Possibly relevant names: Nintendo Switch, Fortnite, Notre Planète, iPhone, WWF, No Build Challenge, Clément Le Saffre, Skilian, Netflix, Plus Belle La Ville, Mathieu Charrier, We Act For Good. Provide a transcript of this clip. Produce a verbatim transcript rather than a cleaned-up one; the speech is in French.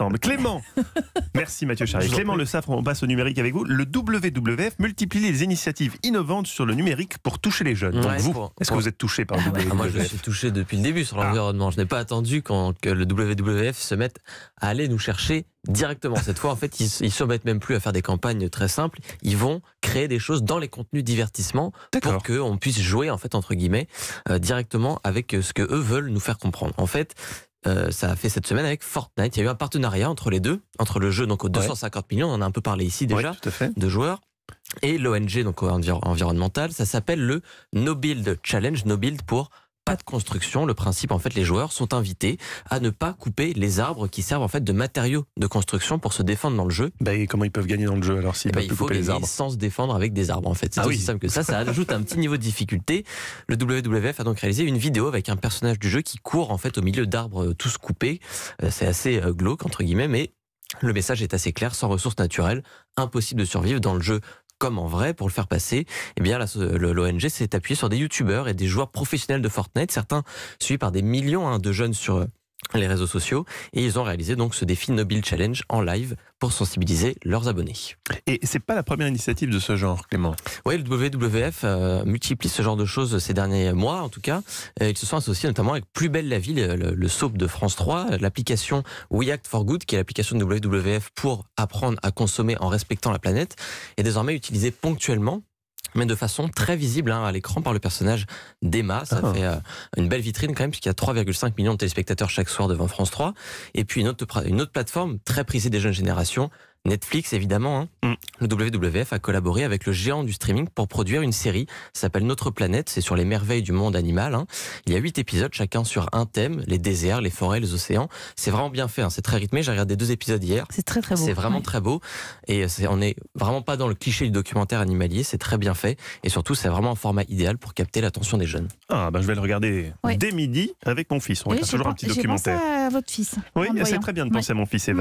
Ensemble. Clément, merci Mathieu Charrier. Clément Le Saffre, on passe au numérique avec vous. Le W W F multiplie les initiatives innovantes sur le numérique pour toucher les jeunes. Ouais, vous, pour... est-ce que vous êtes touché par le W W F? Ah, moi, je suis touché depuis le début sur l'environnement. Ah. Je n'ai pas attendu quand, que le W W F se mette à aller nous chercher directement. Cette fois, en fait, ils ne se mettent même plus à faire des campagnes très simples. Ils vont créer des choses dans les contenus divertissement pour qu'on puisse jouer, en fait, entre guillemets, euh, directement avec ce que eux veulent nous faire comprendre. En fait, Euh, ça a fait cette semaine avec Fortnite. Il y a eu un partenariat entre les deux, entre le jeu donc aux deux cent cinquante millions, on en a un peu parlé ici déjà, ouais, de joueurs, et l'O N G donc envir environnementale. Ça s'appelle le No Build Challenge. No Build pour pas de construction. Le principe, en fait, les joueurs sont invités à ne pas couper les arbres qui servent en fait de matériaux de construction pour se défendre dans le jeu. Bah, et comment ils peuvent gagner dans le jeu alors s'ils peuvent couper les arbres ? Il faut gagner sans se défendre avec des arbres, en fait. C'est ah aussi oui. simple que ça. Ça ajoute un petit niveau de difficulté. Le W W F a donc réalisé une vidéo avec un personnage du jeu qui court en fait au milieu d'arbres tous coupés. C'est assez glauque entre guillemets, mais le message est assez clair. Sans ressources naturelles, impossible de survivre dans le jeu. Comme en vrai, pour le faire passer, eh bien l'O N G s'est appuyée sur des youtubeurs et des joueurs professionnels de Fortnite, certains suivis par des millions hein, de jeunes sur les réseaux sociaux, et ils ont réalisé donc ce défi No Build Challenge en live pour sensibiliser leurs abonnés. Et c'est pas la première initiative de ce genre, Clément. Oui, le W W F euh, multiplie ce genre de choses ces derniers mois, en tout cas. Et ils se sont associés notamment avec Plus Belle La Ville, le, le soap de France trois, l'application We Act For Good, qui est l'application de W W F pour apprendre à consommer en respectant la planète, est désormais utilisée ponctuellement, mais de façon très visible hein, à l'écran par le personnage d'Emma. Ça ah. fait euh, une belle vitrine quand même, puisqu'il y a trois virgule cinq millions de téléspectateurs chaque soir devant France trois. Et puis une autre, une autre plateforme très prisée des jeunes générations, Netflix évidemment. Hein. Mm. Le W W F a collaboré avec le géant du streaming pour produire une série, ça s'appelle Notre Planète, c'est sur les merveilles du monde animal. Hein. Il y a huit épisodes, chacun sur un thème, les déserts, les forêts, les océans. C'est vraiment bien fait, hein. C'est très rythmé, j'ai regardé deux épisodes hier. C'est très très beau. C'est vraiment ouais. très beau, et c'est, on n'est vraiment pas dans le cliché du documentaire animalier, c'est très bien fait, et surtout c'est vraiment un format idéal pour capter l'attention des jeunes. Ah ben je vais le regarder ouais. dès midi avec mon fils, on regarde toujours pas, un petit documentaire. J'ai pensé à votre fils. Oui, c'est très bien de penser ouais. à mon fils Eva.